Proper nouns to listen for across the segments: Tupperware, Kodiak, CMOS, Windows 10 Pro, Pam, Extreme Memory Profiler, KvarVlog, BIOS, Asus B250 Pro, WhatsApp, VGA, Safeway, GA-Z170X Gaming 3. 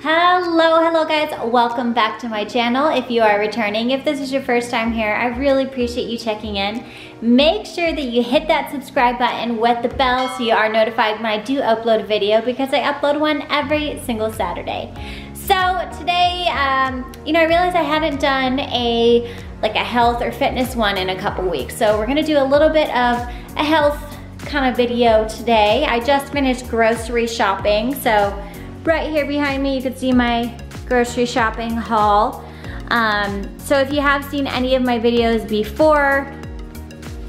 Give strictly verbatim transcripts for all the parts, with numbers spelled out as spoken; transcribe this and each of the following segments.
Hello, hello guys, welcome back to my channel. If you are returning, if this is your first time here, I really appreciate you checking in. Make sure that you hit that subscribe button with the bell so you are notified when I do upload a video, because I upload one every single Saturday. So today, um, you know, I realized I hadn't done a like a health or fitness one in a couple weeks. So we're gonna do a little bit of a health kind of video today. I just finished grocery shopping. So right here behind me, you can see my grocery shopping haul. Um, so if you have seen any of my videos before,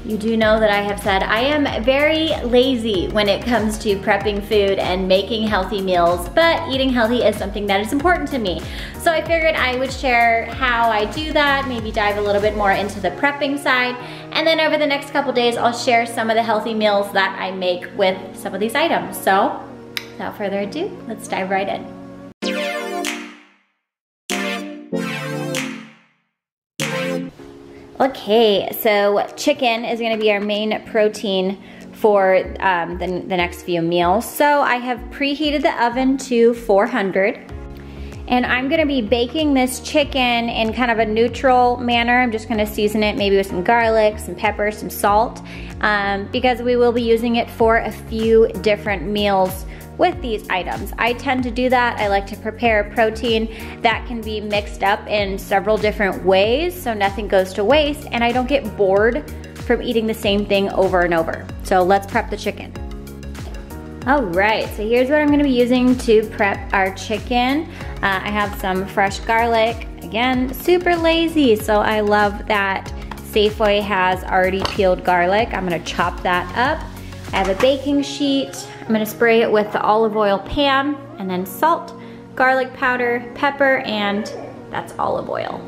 you do know that I have said I am very lazy when it comes to prepping food and making healthy meals, but eating healthy is something that is important to me. So I figured I would share how I do that, maybe dive a little bit more into the prepping side, and then over the next couple days I'll share some of the healthy meals that I make with some of these items. So without further ado, let's dive right in. Okay, so chicken is gonna be our main protein for um, the, the next few meals. So I have preheated the oven to four hundred. And I'm gonna be baking this chicken in kind of a neutral manner. I'm just gonna season it maybe with some garlic, some pepper, some salt, um, because we will be using it for a few different meals with these items. I tend to do that. I like to prepare a protein that can be mixed up in several different ways so nothing goes to waste and I don't get bored from eating the same thing over and over. So let's prep the chicken. All right, so here's what I'm gonna be using to prep our chicken. Uh, I have some fresh garlic. Again, super lazy, so I love that Safeway has already peeled garlic. I'm gonna chop that up. I have a baking sheet. I'm gonna spray it with the olive oil Pam, and then salt, garlic powder, pepper, and that's olive oil.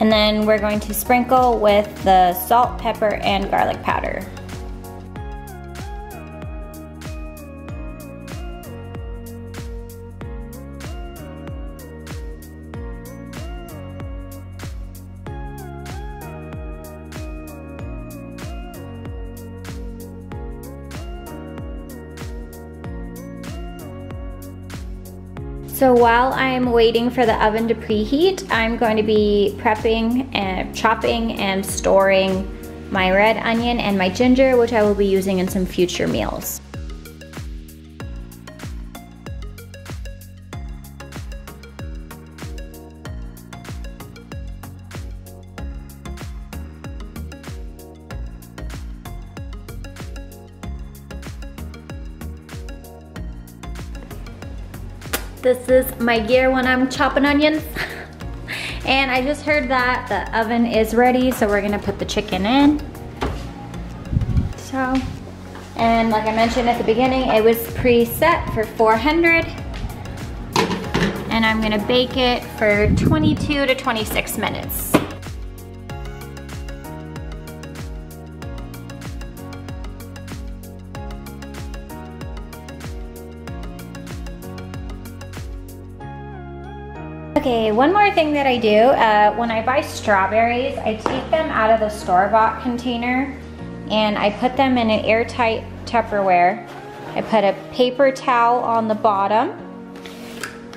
And then we're going to sprinkle with the salt, pepper, and garlic powder. So while I'm waiting for the oven to preheat, I'm going to be prepping and chopping and storing my red onion and my ginger, which I will be using in some future meals. This is my gear when I'm chopping onions. And I just heard that the oven is ready, so we're gonna put the chicken in. So, and like I mentioned at the beginning, it was preset for four hundred. And I'm gonna bake it for twenty-two to twenty-six minutes. Okay, one more thing that I do, uh, when I buy strawberries, I take them out of the store-bought container and I put them in an airtight Tupperware. I put a paper towel on the bottom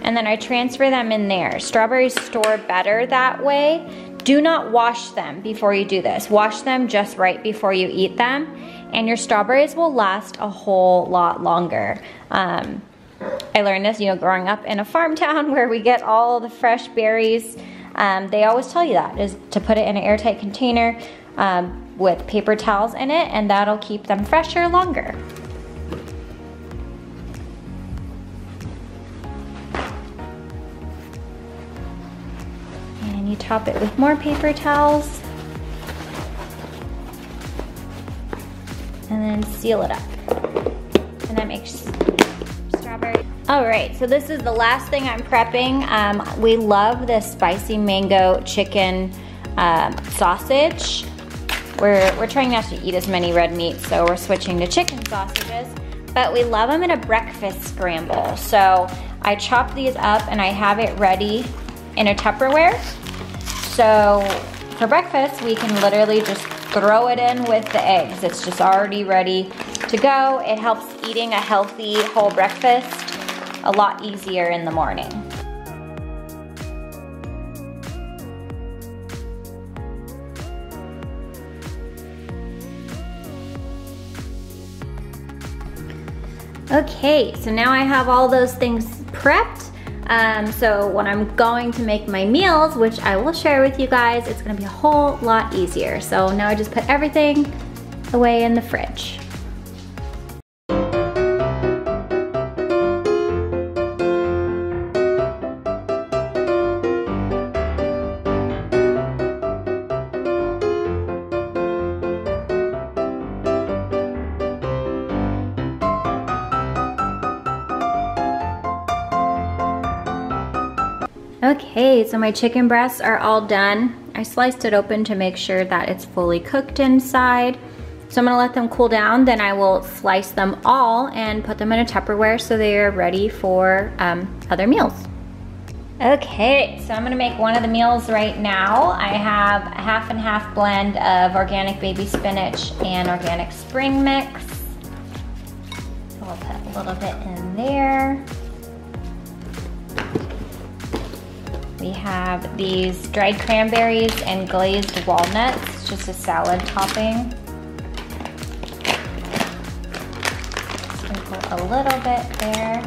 and then I transfer them in there. Strawberries store better that way. Do not wash them before you do this. Wash them just right before you eat them and your strawberries will last a whole lot longer. Um, I learned this, you know, growing up in a farm town where we get all the fresh berries. Um, they always tell you that, is to put it in an airtight container um, with paper towels in it, and that'll keep them fresher longer. And you top it with more paper towels. and then seal it up. And that makes strawberry. All right, so this is the last thing I'm prepping. Um, we love this spicy mango chicken um, sausage. We're, we're trying not to eat as many red meats, so we're switching to chicken sausages. But we love them in a breakfast scramble. So I chop these up and I have it ready in a Tupperware. So for breakfast, we can literally just throw it in with the eggs. It's just already ready to go. It helps eating a healthy whole breakfast a lot easier in the morning. Okay, so now I have all those things prepped. Um, so when I'm going to make my meals, which I will share with you guys, it's gonna be a whole lot easier. So now I just put everything away in the fridge. Okay, so my chicken breasts are all done. I sliced it open to make sure that it's fully cooked inside. So I'm gonna let them cool down, then I will slice them all and put them in a Tupperware so they are ready for um, other meals. Okay, so I'm gonna make one of the meals right now. I have a half and half blend of organic baby spinach and organic spring mix. So I'll put a little bit in there. We have these dried cranberries and glazed walnuts, just a salad topping. Sprinkle a little bit there.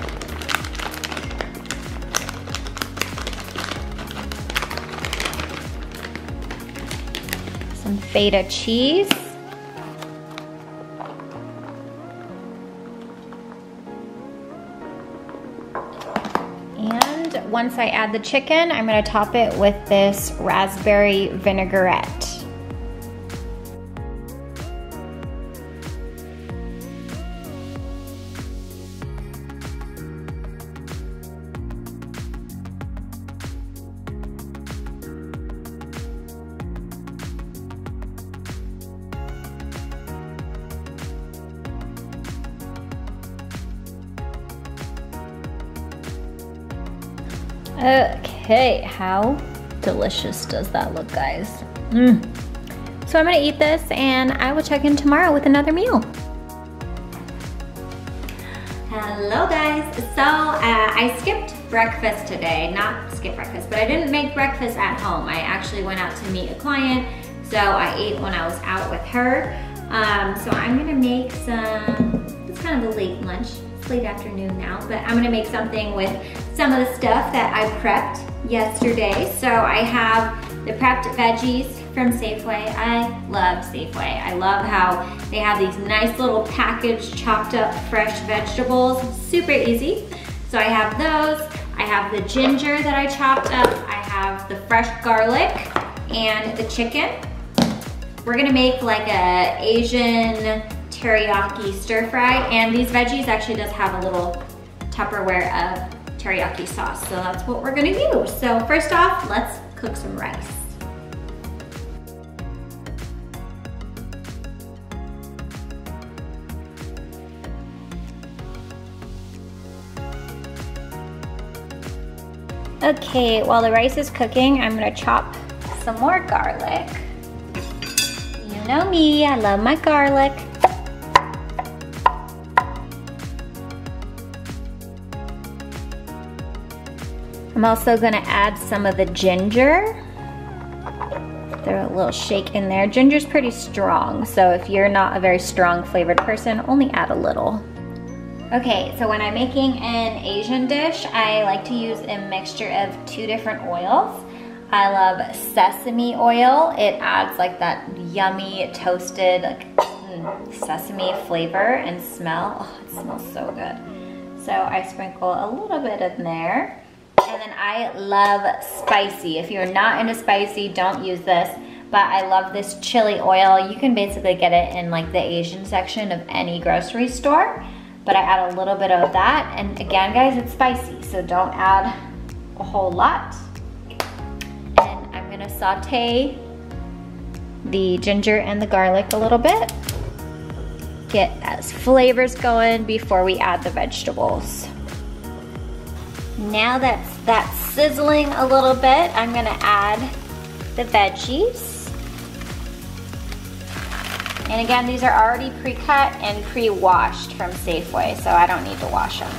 Some feta cheese. Once I add the chicken, I'm gonna top it with this raspberry vinaigrette. Okay, how delicious does that look, guys? Mm. So I'm gonna eat this and I will check in tomorrow with another meal. Hello guys, so uh, I skipped breakfast today. Not skip breakfast, but I didn't make breakfast at home. I actually went out to meet a client, so I ate when I was out with her. Um, so I'm gonna make some, it's kind of a late lunch. Late afternoon now, but I'm gonna make something with some of the stuff that I prepped yesterday. So I have the prepped veggies from Safeway. I love Safeway. I love how they have these nice little packaged, chopped up fresh vegetables, super easy. So I have those. I have the ginger that I chopped up. I have the fresh garlic and the chicken. We're gonna make like a Asian teriyaki stir fry, and these veggies actually does have a little Tupperware of teriyaki sauce, so that's what we're gonna do. So first off, let's cook some rice. Okay, while the rice is cooking, I'm gonna chop some more garlic. You know me, I love my garlic. I'm also gonna add some of the ginger. Throw a little shake in there. Ginger's pretty strong, so if you're not a very strong flavored person, only add a little. Okay, so when I'm making an Asian dish, I like to use a mixture of two different oils. I love sesame oil. It adds like that yummy toasted like, mm, sesame flavor and smell. Oh, it smells so good. So I sprinkle a little bit in there. And then I love spicy. If you're not into spicy, don't use this. but I love this chili oil. You can basically get it in like the Asian section of any grocery store, but I add a little bit of that. And again, guys, it's spicy, so don't add a whole lot. And I'm gonna saute the ginger and the garlic a little bit. Get as flavors going before we add the vegetables. Now that that's sizzling a little bit, I'm gonna add the veggies. And again, these are already pre-cut and pre-washed from Safeway, so I don't need to wash them.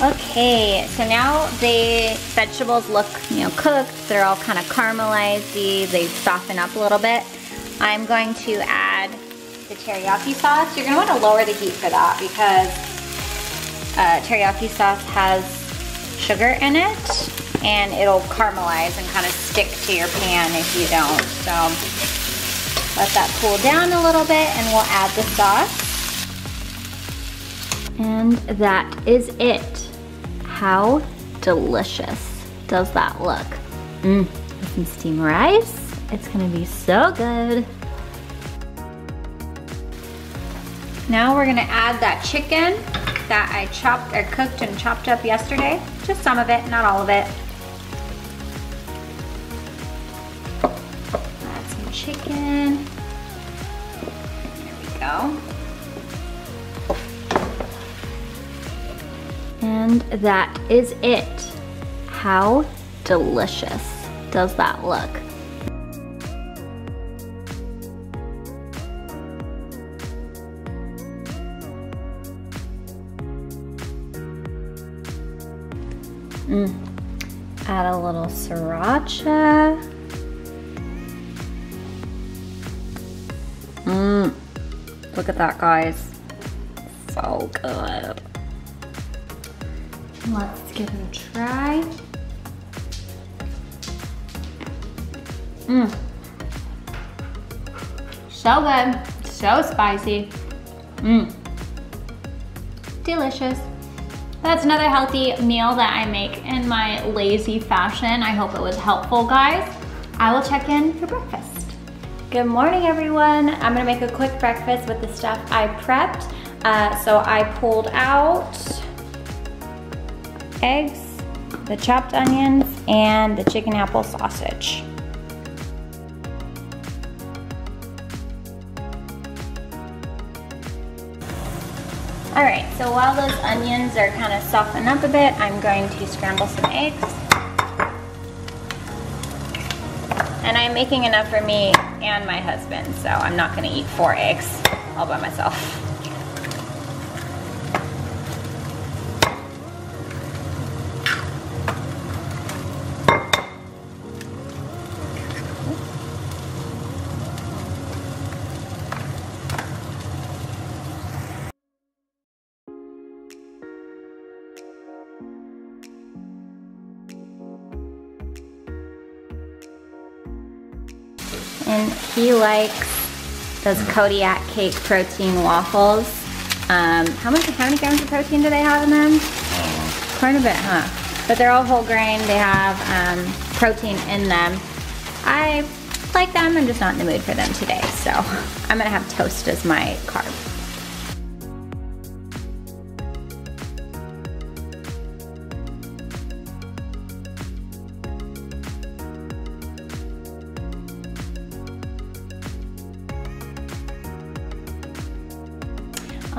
Okay, so now the vegetables look, you know, cooked. They're all kind of caramelized-y. They've softened up a little bit. I'm going to add the teriyaki sauce. You're gonna wanna lower the heat for that because uh, teriyaki sauce has sugar in it and it'll caramelize and kind of stick to your pan if you don't. So let that cool down a little bit and we'll add the sauce. And that is it. How delicious does that look? Mmm, with some steamed rice. It's gonna be so good. Now we're gonna add that chicken that I chopped or cooked and chopped up yesterday. Just some of it, not all of it. Add some chicken. There we go. And that is it. How delicious does that look? Mm. Add a little sriracha. Mmm. Look at that, guys. So good. Let's give it a try. Mmm. So good. So spicy. Mmm. Delicious. That's another healthy meal that I make in my lazy fashion. I hope it was helpful, guys. I will check in for breakfast. Good morning, everyone. I'm gonna make a quick breakfast with the stuff I prepped. Uh, so I pulled out eggs, the chopped onions, and the chicken apple sausage. All right, so while those onions are kind of softening up a bit, I'm going to scramble some eggs. And I'm making enough for me and my husband, so I'm not gonna eat four eggs all by myself. And he likes those Kodiak cake protein waffles. Um, how much? How many grams of protein do they have in them? Quite a bit, huh? But they're all whole grain. They have um, protein in them. I like them. I'm just not in the mood for them today, so I'm gonna have toast as my carb.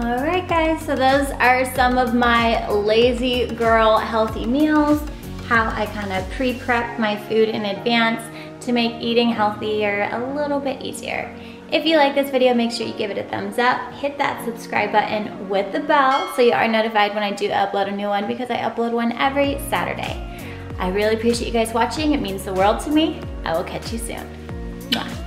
All right, guys, so those are some of my lazy girl healthy meals, how I kind of pre-prep my food in advance to make eating healthier a little bit easier. If you like this video, make sure you give it a thumbs up, hit that subscribe button with the bell so you are notified when I do upload a new one, because I upload one every Saturday. I really appreciate you guys watching. It means the world to me. I will catch you soon. Mwah.